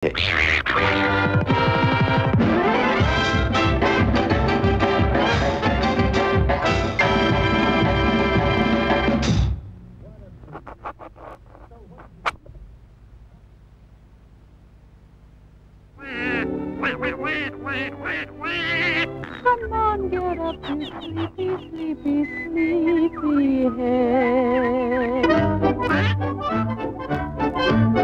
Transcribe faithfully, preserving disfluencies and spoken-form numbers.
Come on, get up, you sleepy, sleepy, sleepy head.